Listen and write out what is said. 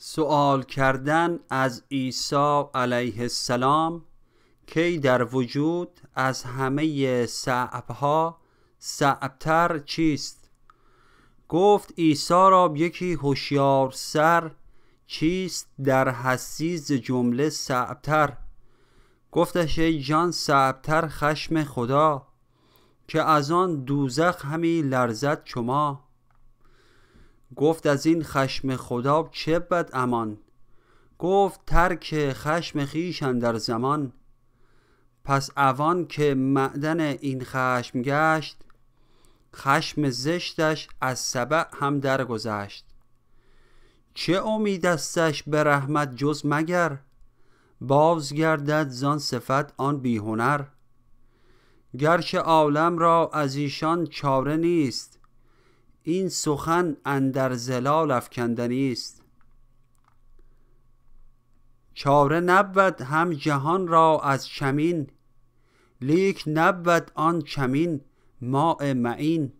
سؤال کردن از عیسی علیه السلام که در وجود از همه صعبها صعبتر چیست؟ گفت عیسی را یکی هوشیار سر چیست در حسیز جمله صعبتر؟ گفتش ای جان صعبتر خشم خدا که از آن دوزخ همی لرزد شما. گفت از این خشم خدا چه بد امان؟ گفت ترک خشم خویش اندر زمان. پس عوان که معدن این خشم گشت، خشم زشتش از سبع هم درگذشت. چه امیدستش به رحمت جز مگر، بازگردد زان صفت آن بیهنر. گرچه عالم را از ایشان چاره نیست، این سخن اندر زلال افکندنی است. چاره نبود هم جهان را از چمین، لیک نبود آن چمین ماء معین.